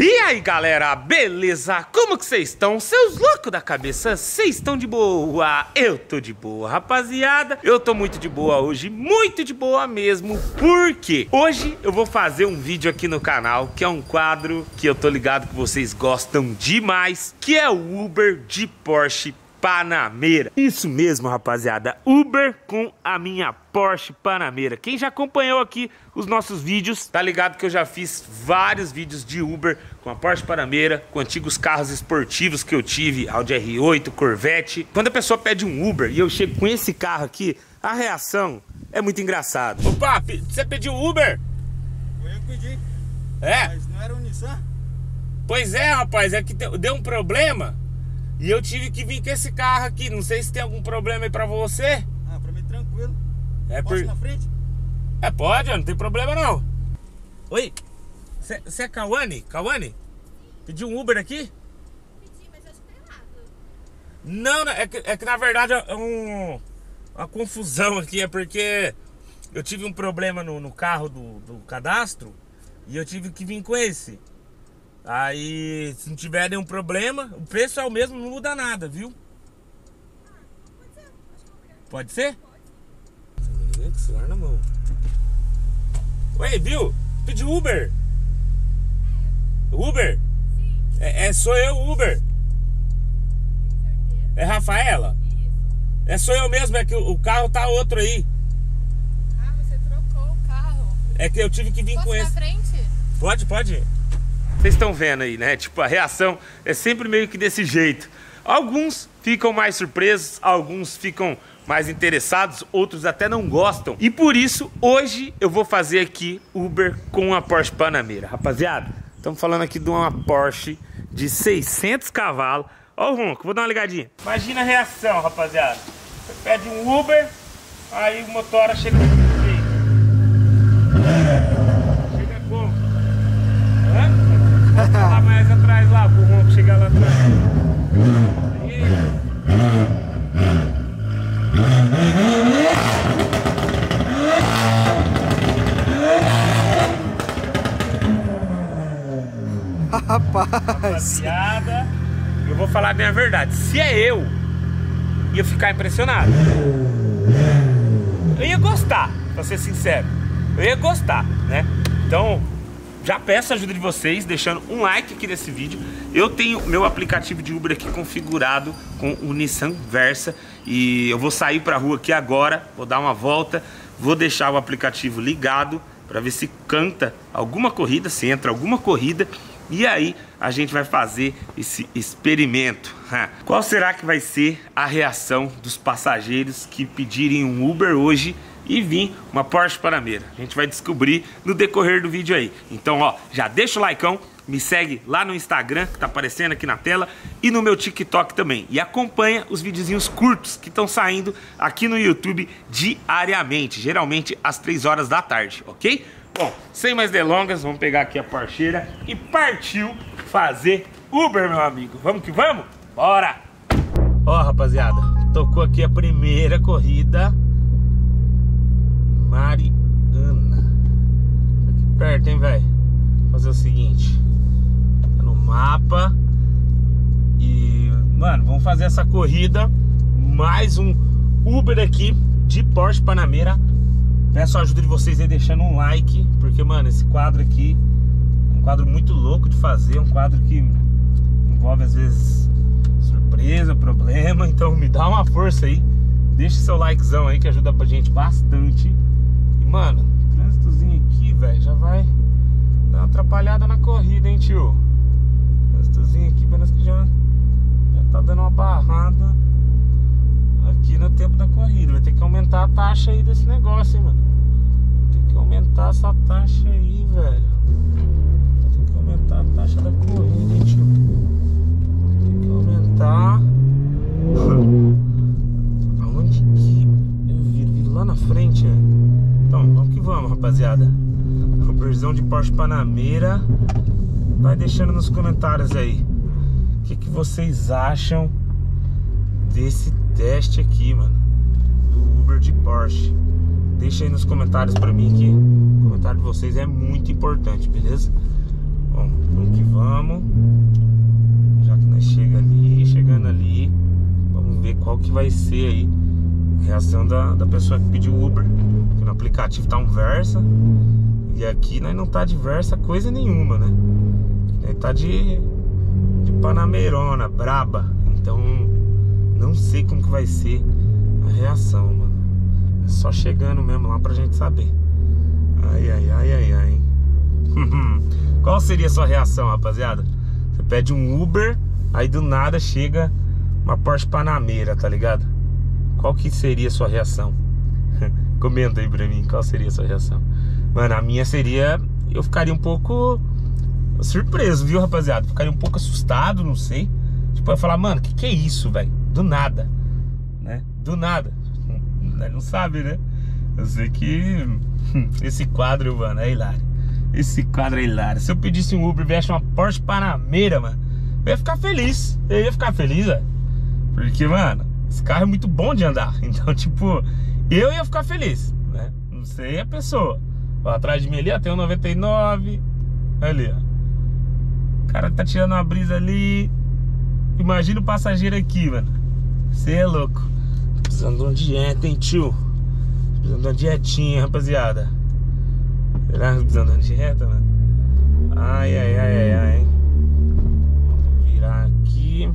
E aí galera, beleza? Como que vocês estão? Seus loucos da cabeça, vocês estão de boa? Eu tô de boa, rapaziada. Eu tô muito de boa hoje, muito de boa mesmo. Por quê? Hoje eu vou fazer um vídeo aqui no canal, que é um quadro que eu tô ligado que vocês gostam demais, que é o Uber de Porsche Panamera. Isso mesmo, rapaziada, Uber com a minha Porsche Panamera. Quem já acompanhou aqui os nossos vídeos, tá ligado que eu já fiz vários vídeos de Uber com a Porsche Panamera, com antigos carros esportivos que eu tive, Audi R8, Corvette. Quando a pessoa pede um Uber e eu chego com esse carro aqui, a reação é muito engraçada. Opa, você pediu Uber? Eu pedi. É? Mas não era um Nissan? Pois é, rapaz, é que deu um problema. E eu tive que vir com esse carro aqui. Não sei se tem algum problema aí pra você. Ah, pra mim tranquilo. Posso na frente? É, pode, não tem problema não. Oi, você é Kawane? Kawane? Pediu um Uber aqui? Pedi, mas acho que tá errado. Não, é que na verdade é uma confusão aqui. É porque eu tive um problema no carro do cadastro e eu tive que vir com esse. Aí, se não tiver nenhum problema, o preço é o mesmo, não muda nada, viu? Pode ser? Pode. Com o celular na mão. Ué, viu? Pediu Uber? É. Uber? Sim. Sou eu, Uber. Com certeza. É Rafaela? Isso. Sou eu mesmo, é que o carro tá outro aí. Ah, você trocou o carro. É que eu tive que vir com esse. Posso na frente? Pode. Vocês estão vendo aí, né? Tipo, a reação é sempre meio que desse jeito. Alguns ficam mais surpresos, alguns ficam mais interessados, outros até não gostam. E por isso, hoje eu vou fazer aqui Uber com a Porsche Panamera. Rapaziada, estamos falando aqui de uma Porsche de 600 cavalos. Ó o ronco, vou dar uma ligadinha. Imagina a reação, rapaziada. Você pede um Uber, aí o motora chega... Lá mais atrás, lá, pro ronco chegar lá atrás. Rapaz! Rapaziada, eu vou falar bem a verdade. Se é eu, ia ficar impressionado. Eu ia gostar, pra ser sincero. Eu ia gostar, né? Então... já peço a ajuda de vocês, deixando um like aqui nesse vídeo. Eu tenho meu aplicativo de Uber aqui configurado com o Nissan Versa. E eu vou sair pra rua aqui agora, vou dar uma volta. Vou deixar o aplicativo ligado pra ver se canta alguma corrida, se entra alguma corrida. E aí a gente vai fazer esse experimento. Qual será que vai ser a reação dos passageiros que pedirem um Uber hoje e vim uma Porsche Panamera? A gente vai descobrir no decorrer do vídeo aí. Então, ó, já deixa o likeão, me segue lá no Instagram, que tá aparecendo aqui na tela, e no meu TikTok também. E acompanha os videozinhos curtos que estão saindo aqui no YouTube diariamente, geralmente às 3 horas da tarde, ok? Bom, sem mais delongas, vamos pegar aqui a Porscheira e partiu fazer Uber, meu amigo. Vamos que vamos? Bora! Ó, rapaziada, tocou aqui a primeira corrida... Mariana. Aqui perto, hein, velho? Fazer o seguinte. Tá no mapa. E, mano, vamos fazer essa corrida. Mais um Uber aqui de Porsche Panamera. Peço a ajuda de vocês aí deixando um like. Porque, mano, esse quadro aqui é um quadro muito louco de fazer. Um quadro que envolve, às vezes, surpresa, problema. Então, me dá uma força aí. Deixa seu likezão aí que ajuda pra gente bastante. Mano, trânsitozinho aqui, velho, já vai dar uma atrapalhada na corrida, hein, tio? Trânsitozinho aqui, parece que já tá dando uma barrada aqui no tempo da corrida. Vai ter que aumentar a taxa aí desse negócio, hein, mano? Tem que aumentar essa taxa aí, velho. Tem que aumentar a taxa da corrida, hein, tio? Tem que aumentar. Aonde que eu viro lá na frente, velho? Então, vamos que vamos, rapaziada. Uberzão de Porsche Panamera. Vai deixando nos comentários aí o que vocês acham desse teste aqui, mano, do Uber de Porsche. Deixa aí nos comentários pra mim, que o comentário de vocês é muito importante, beleza? Bom, vamos que vamos. Já que nós chegando ali, vamos ver qual que vai ser aí a reação da pessoa que pediu Uber. Porque no aplicativo tá um Versa e aqui nós não tá de Versa coisa nenhuma, né? Ele tá de Panamerona, braba. Então não sei como que vai ser a reação, mano. É só chegando mesmo lá pra gente saber. Ai, ai, ai, ai, ai. Qual seria a sua reação, rapaziada? Você pede um Uber, aí do nada chega uma Porsche Panamera, tá ligado? Qual que seria a sua reação? Comenta aí pra mim, qual seria a sua reação? Mano, a minha seria... eu ficaria um pouco surpreso, viu, rapaziada? Ficaria um pouco assustado, não sei. Tipo, eu ia falar, mano, que é isso, velho? Do nada, né? Do nada. Não sabe, né? Eu sei que... esse quadro, mano, é hilário. Esse quadro é hilário. Se eu pedisse um Uber e viesse uma Porsche Panamera, mano, eu ia ficar feliz. Eu ia ficar feliz, velho. Porque, mano, esse carro é muito bom de andar. Então, tipo, eu ia ficar feliz, né? Não sei a pessoa. Ó, atrás de mim ali, ó, tem um 99. Ali, ó. O cara tá tirando uma brisa ali. Imagina o passageiro aqui, mano. Você é louco. Tô precisando de uma dieta, hein, tio? Tô precisando de uma dietinha, rapaziada. Será que tô precisando de uma dieta, mano? Ai, ai, ai, ai, ai. Vou virar aqui.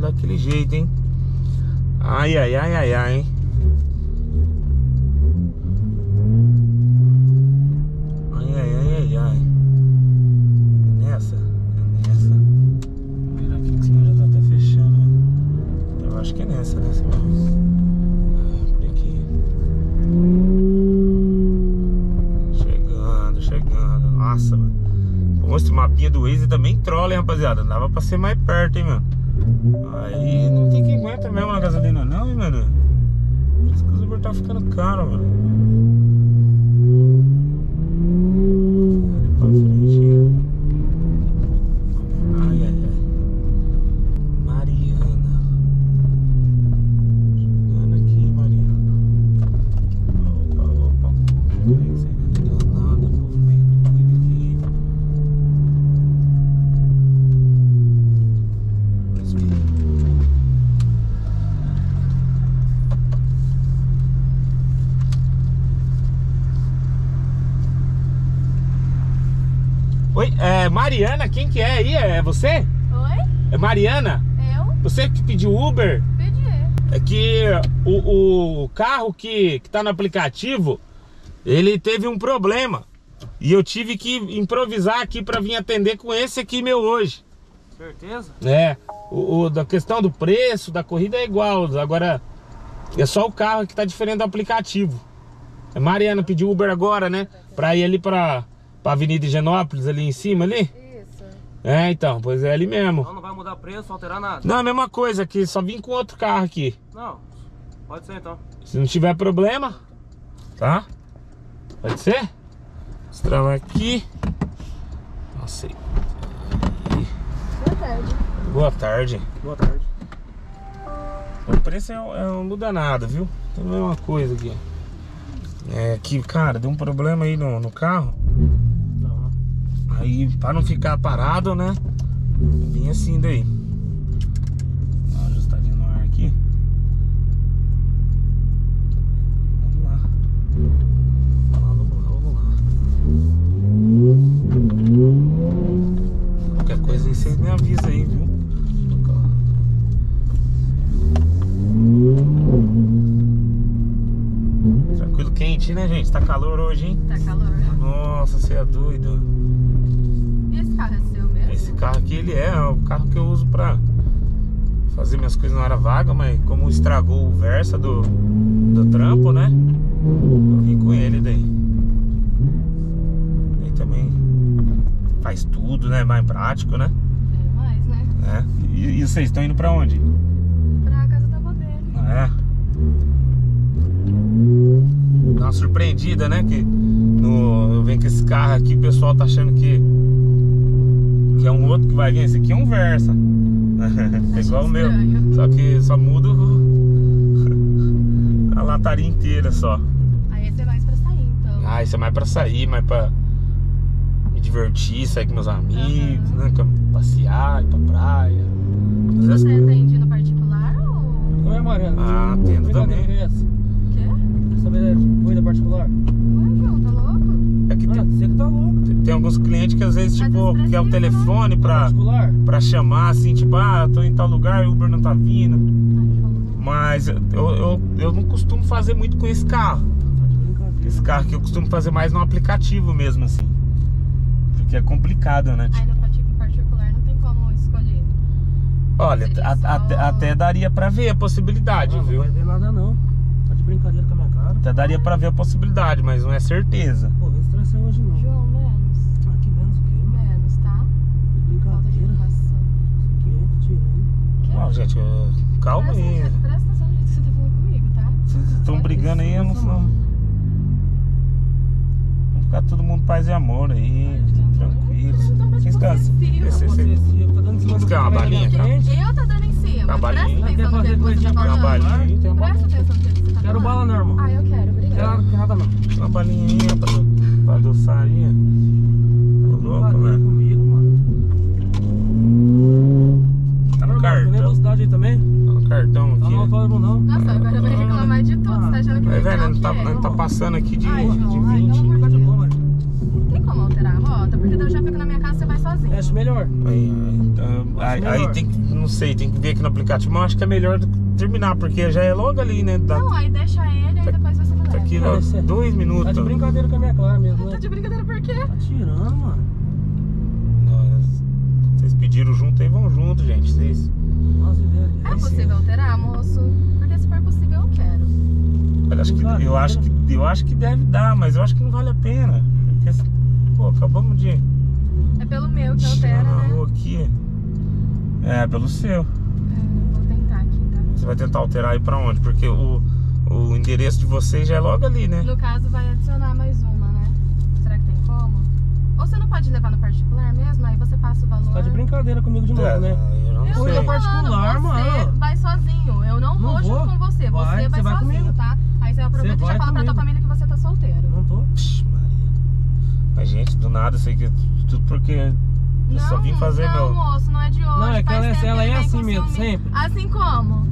Daquele jeito, hein? Ai, ai, ai, ai, ai, hein? Ai, ai, ai, ai, ai. É nessa. Vou virar aqui que senão já tá até fechando. Eu acho que é nessa mesmo. Por aqui. Chegando. Nossa, mano. Pô, esse mapinha do Waze também trola, hein, rapaziada? Dava pra ser mais perto, hein, mano? Aí não tem quem aguenta mesmo na gasolina não, hein, mano? Por isso que o Uber tá ficando caro, mano. Ali pra frente, hein? Ai, ai, ai. Mariana. Chegando aqui, Mariana. Opa. Isso aí não deu nada, pô. Meio doido aqui. Oi, é Mariana, quem que é aí? É você? Oi? É Mariana? Eu? Você que pediu Uber? Pedi. É que o carro que tá no aplicativo, ele teve um problema. E eu tive que improvisar aqui pra vir atender com esse aqui meu hoje. Certeza? É. Da questão do preço, da corrida é igual. Agora, é só o carro que tá diferente do aplicativo. É Mariana, pediu Uber agora, né? Pra ir ali pra Avenida Higienópolis, ali em cima, ali? Isso. É, então, pois é ali mesmo. Então não vai mudar preço, alterar nada? Não, a mesma coisa aqui, só vim com outro carro aqui. Não, pode ser então. Se não tiver problema, tá? Pode ser? Destravar aqui. Não sei. Boa tarde. Boa tarde. Boa tarde. O preço não muda nada, viu? Tem a mesma coisa aqui. É que, cara, deu um problema aí no carro. Não. Aí, pra não ficar parado, né? Vim assim daí. Dá uma ajustadinha no ar aqui. Vamos lá. Qualquer coisa aí, vocês me avisam aí, viu? Quente, né, gente? Tá calor hoje, hein? Tá calor. Nossa, você é doido. E esse carro é seu mesmo? Esse carro aqui, ele é o carro que eu uso pra fazer minhas coisas na hora vaga, mas como estragou o Versa do trampo, né, eu vim com ele daí. Ele também faz tudo, né, mais prático, né? É mais, né? É. E vocês estão indo pra onde? Pra casa da avó dele. Ah, é. Dá uma surpreendida, né, que eu venho com esse carro aqui, o pessoal tá achando que é um outro que vai vir. Esse aqui é um Versa. É igual o meu, só que só muda a lataria inteira só. Aí esse é mais pra sair, então. Ah, esse é mais pra sair, mais pra me divertir, sair com meus amigos, né? Passear, ir pra praia. Mas você atende no particular ou... Oi, Mariana. Ah, atendo também. O quê? Essa vida particular? Ué, João, tá louco? É que você que tá louco. Tem alguns clientes que às vezes, tipo, quer o telefone pra chamar, assim, tipo, ah, tô em tal lugar, o Uber não tá vindo. Mas eu não costumo fazer muito com esse carro. Esse carro aqui eu costumo fazer mais no aplicativo mesmo, assim. Porque é complicado, né? Aí no particular não tem como escolher. Olha, até daria pra ver a possibilidade, viu? Não vai ver nada, não. Tá de brincadeira com a minha cara. Até daria pra ver a possibilidade, mas não é certeza. Pô, vem estressar hoje não. João, menos. Ah, que menos o quê? Menos, tá? Falta de educação. Não, gente, calma aí. Presta atenção no jeito que você tá falando comigo, tá? Vocês estão brigando aí, eu não sou. Vamos ficar todo mundo paz e amor aí, tranquilo. Vocês querem uma balinha? Eu tô dando em cima. Presta atenção no que você tá falando. Presta atenção no que você tá falando. Quero bala, não, irmão. Ah, eu quero, obrigado. Não quero nada, não. Uma balinha pra adoçarinha. Tô louco, né? Comigo, mano. Tá no cartão. Tem velocidade aí também? Tá no cartão aqui. Tá no autódromo, não. Nossa, agora vai reclamar de tudo. Você tá achando que vai ficar o quê? Velho, não tá passando aqui de 20. Tá de boa, mano. Não tem como alterar a rota, porque daí eu já fico na minha casa e você vai sozinho. Acho melhor. Aí tem que, não sei, tem que ver aqui no aplicativo. Mas eu acho que é melhor terminar, porque já é logo ali, né? Não, aí deixa ele, aí depois você... Aqui, ó, 2 minutos. Tá de brincadeira com a minha cara mesmo, né? Tá de brincadeira por quê? Tá tirando, mano. Vocês pediram junto aí, vão junto, gente. Vocês... É possível alterar, moço? Porque se for possível, eu quero. Eu acho que deve dar, mas eu acho que não vale a pena. Porque, pô, acabamos de... É pelo meu que altera, né? Aqui. É, pelo seu. É, vou tentar aqui, tá? Você vai tentar alterar aí pra onde? Porque o endereço de vocês já é logo ali, né? No caso, vai adicionar mais uma, né? Será que tem como? Ou você não pode levar no particular mesmo? Aí você passa o valor. Você tá de brincadeira comigo de novo, né? Eu vou no particular, mano. Você vai sozinho. Eu não vou junto com você. Você vai sozinho, tá? Aí você aproveita e já fala pra tua família que você tá solteiro. Não tô? Psh, Maria. Mas, gente, do nada, isso aqui é tudo porque... Eu só vim fazer meu... Não, moço, não é de hoje. Não, é que ela é assim mesmo, sempre. Assim como?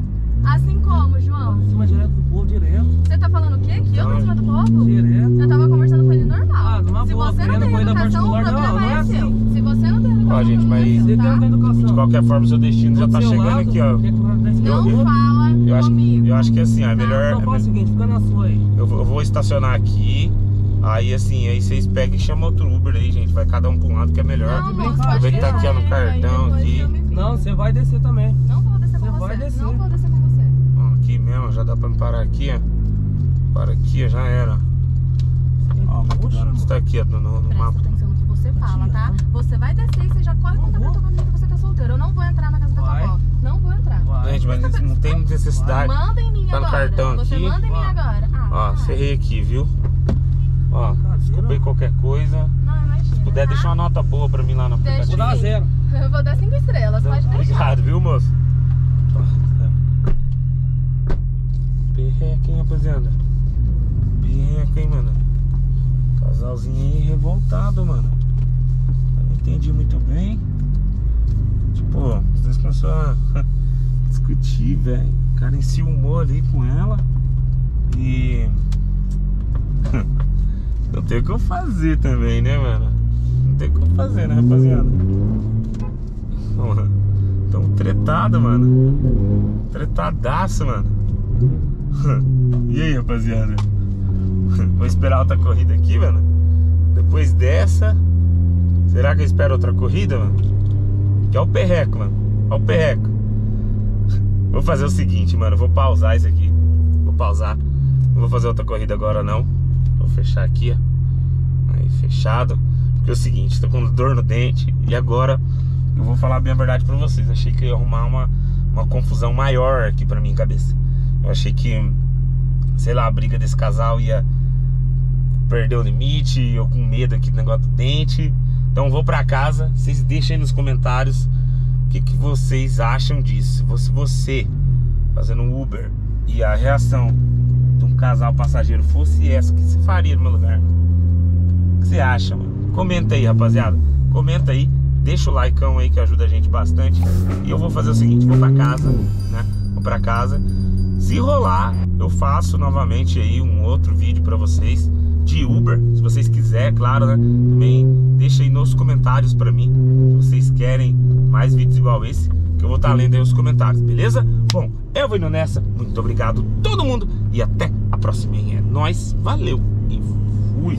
Assim como, João? Em cima direto do povo, direto. Você tá falando o quê? Que eu tô em cima do povo? Direto. Eu tava conversando com ele normal. Ah, numa boa, querendo corrida particular, não é assim. Se você não tem educação, ó, gente, mas você não tem educação. De qualquer forma, seu destino já tá chegando aqui, ó. Não fala comigo. Eu acho que é assim, é melhor... Então faz o seguinte, fica na sua aí. Eu vou estacionar aqui. Aí assim, aí vocês pegam e chamam outro Uber aí, gente. Vai cada um pra um lado que é melhor. Aproveita aqui, ó, no cartão aqui. Não, você vai descer também. Não vou descer com você. Você vai descer. Não vou descer com você. Aqui mesmo, já dá pra me parar aqui, ó. Para aqui, ó, já era. Ó, você tá aqui, ó, no mapa. Presta atenção no que você fala, tá? Você vai descer e você já corre contra a tua família que você tá solteiro. Eu não vou entrar na casa da tua avó. Não vou entrar. Gente, mas não tem necessidade. Manda em mim agora. Tá no cartão aqui. Você manda em mim agora. Ó, cerrei aqui, viu? Ó, desculpa aí qualquer coisa. Não, imagina. Se puder, deixa uma nota boa pra mim lá no aplicativo. Vou dar 0. Eu vou dar 5 estrelas, pode deixar. Obrigado, viu, moço? Perreca, hein, rapaziada? Perreca, hein, mano? Casalzinho aí revoltado, mano. Eu não entendi muito bem. Tipo, vocês começaram a discutir, velho. O cara enciumou ali com ela. E... Não tem o que eu fazer também, né, mano? Não tem o que eu fazer, né, rapaziada? Tão tretado, mano. Tretadaço, mano. E aí, rapaziada? Vou esperar outra corrida aqui, mano. Depois dessa, será que eu espero outra corrida, mano? Que é o perreco, mano. É o perreco. Vou fazer o seguinte, mano, vou pausar isso aqui. Vou pausar. Não vou fazer outra corrida agora, não. Vou fechar aqui, ó. Aí, fechado. Porque é o seguinte, tô com dor no dente. E agora eu vou falar bem a verdade pra vocês. Achei que eu ia arrumar uma confusão maior aqui pra minha cabeça. Eu achei que, sei lá, a briga desse casal ia perder o limite. Eu com medo aqui do negócio do dente. Então eu vou pra casa. Vocês deixem aí nos comentários o que, que vocês acham disso. Se você fazendo um Uber e a reação de um casal passageiro fosse essa, o que você faria no meu lugar? O que você acha, mano? Comenta aí, rapaziada. Comenta aí. Deixa o likeão aí que ajuda a gente bastante. E eu vou fazer o seguinte, vou pra casa, né? Vou pra casa. Se rolar, eu faço novamente aí um outro vídeo pra vocês de Uber, se vocês quiserem, claro, né? Também deixa aí nos comentários pra mim, se vocês querem mais vídeos igual esse, que eu vou estar lendo aí os comentários, beleza? Bom, eu vou indo nessa. Muito obrigado todo mundo e até a próxima. É nóis, valeu e fui!